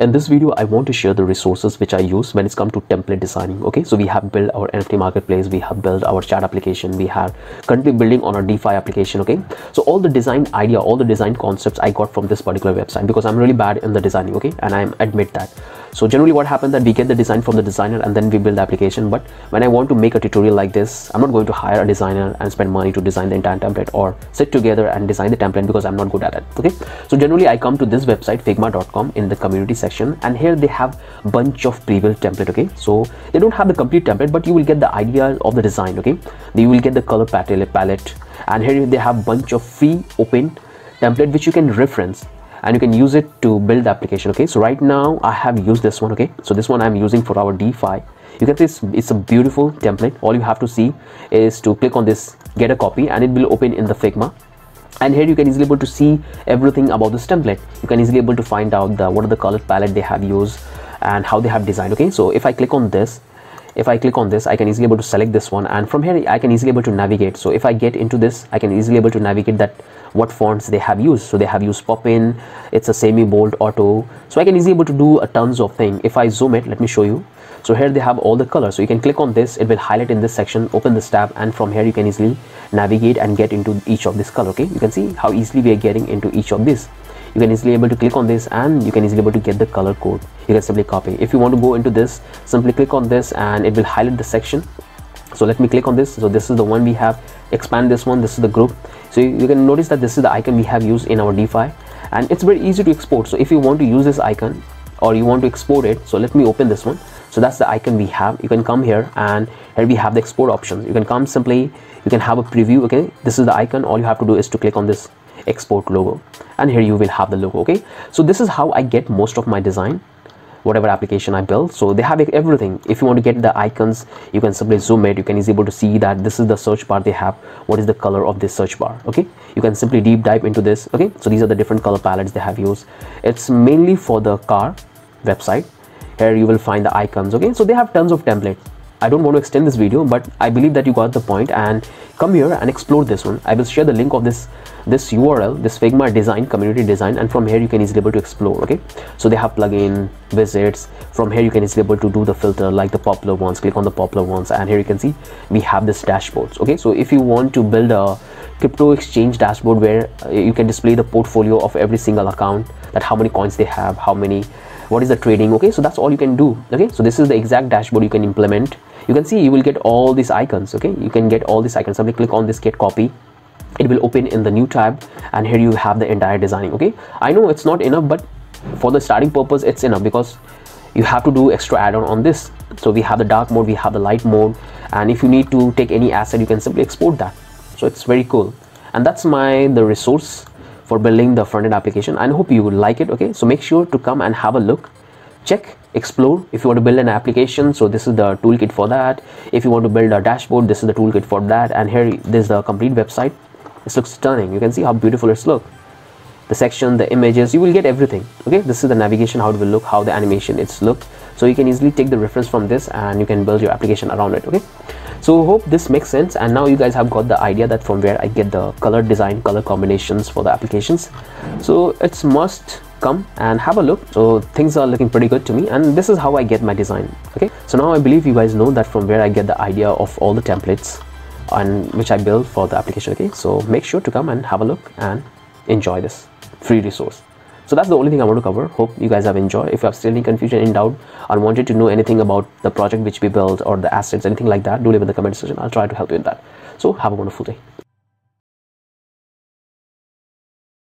In this video, I want to share the resources which I use when it's come to template designing. Okay, so we have built our NFT marketplace, we have built our chat application, we have currently building on our DeFi application. Okay, so all the design idea, all the design concepts I got from this particular website, because I'm really bad in the designing. Okay, and I admit that. So generally what happens that we get the design from the designer and then we build the application. But when I want to make a tutorial like this, I'm not going to hire a designer and spend money to design the entire template or sit together and design the template, because I'm not good at it. Okay, so generally I come to this website Figma.com in the community section, and here they have a bunch of pre-built template. Okay, so they don't have the complete template, but you will get the idea of the design. Okay, you will get the color palette, and here they have a bunch of free open template which you can reference and you can use it to build the application. Okay, so right now I have used this one. Okay, so this one I'm using for our DeFi. You can see it's a beautiful template. All you have to see is to click on this get a copy, and it will open in the Figma. And here you can easily able to see everything about this template. You can easily able to find out what are the color palette they have used and how they have designed. Okay, so if I click on this, I can easily able to select this one, and from here I can easily able to navigate. So if I get into this, I can easily able to navigate that what fonts they have used. So they have used Pop-in, it's a semi bold auto, so I can easily able to do a tons of thing. If I zoom it, let me show you. So here they have all the colors, so you can click on this, it will highlight in this section, open this tab, and from here you can easily navigate and get into each of this color. Okay, you can see how easily we are getting into each of these. You can easily able to click on this and you can easily able to get the color code. You can simply copy. If you want to go into this, simply click on this and it will highlight the section. So let me click on this. So this is the one we have, expand this one, this is the group. So you can notice that this is the icon we have used in our DeFi, and it's very easy to export. So if you want to use this icon or you want to export it, so let me open this one. So that's the icon we have. You can come here, and here we have the export options. You can come simply, you can have a preview. Okay, this is the icon. All you have to do is to click on this export logo, and here you will have the logo. Okay, so this is how I get most of my design, whatever application I build. So they have everything. If you want to get the icons, you can simply zoom it. You can easily able to see that this is the search bar they have. What is the color of this search bar? Okay, you can simply deep dive into this. Okay, so these are the different color palettes they have used. It's mainly for the car website. Here you will find the icons. Okay, so they have tons of templates. I don't want to extend this video, but I believe that you got the point, and come here and explore this one. I will share the link of this URL, this Figma design community design, and from here you can easily able to explore. Okay, so they have plugin wizards. From here you can easily able to do the filter, like the popular ones. Click on the popular ones, and here you can see we have this dashboards. Okay, so if you want to build a crypto exchange dashboard where you can display the portfolio of every single account, that how many coins they have, how many, what is the trading. Okay, so that's all you can do. Okay, so this is the exact dashboard you can implement. You can see you will get all these icons. Okay, you can get all these icons. Simply click on this get copy, it will open in the new tab, and here you have the entire designing. Okay, I know it's not enough, but for the starting purpose it's enough, because you have to do extra add-on on this. So we have the dark mode, we have the light mode, and if you need to take any asset, you can simply export that. So it's very cool, and that's the resource for building the front-end application. I hope you would like it. Okay, so make sure to come and have a look, check, explore. If you want to build an application, so this is the toolkit for that. If you want to build a dashboard, this is the toolkit for that. And here there's the complete website. This looks stunning. You can see how beautiful it's look. The section, the images, you will get everything. Okay, this is the navigation, how it will look, how the animation it's look. So you can easily take the reference from this and you can build your application around it. Okay, so hope this makes sense, and now you guys have got the idea that from where I get the color design, color combinations for the applications. So it's must come and have a look. So things are looking pretty good to me, and this is how I get my design. Okay, so now I believe you guys know that from where I get the idea of all the templates and which I build for the application. Okay, so make sure to come and have a look and enjoy this free resource. So that's the only thing I want to cover. Hope you guys have enjoyed. If you have still any confusion, in doubt, or wanted to know anything about the project which we built or the assets, anything like that, do leave in the comment section. I'll try to help you with that. So have a wonderful day.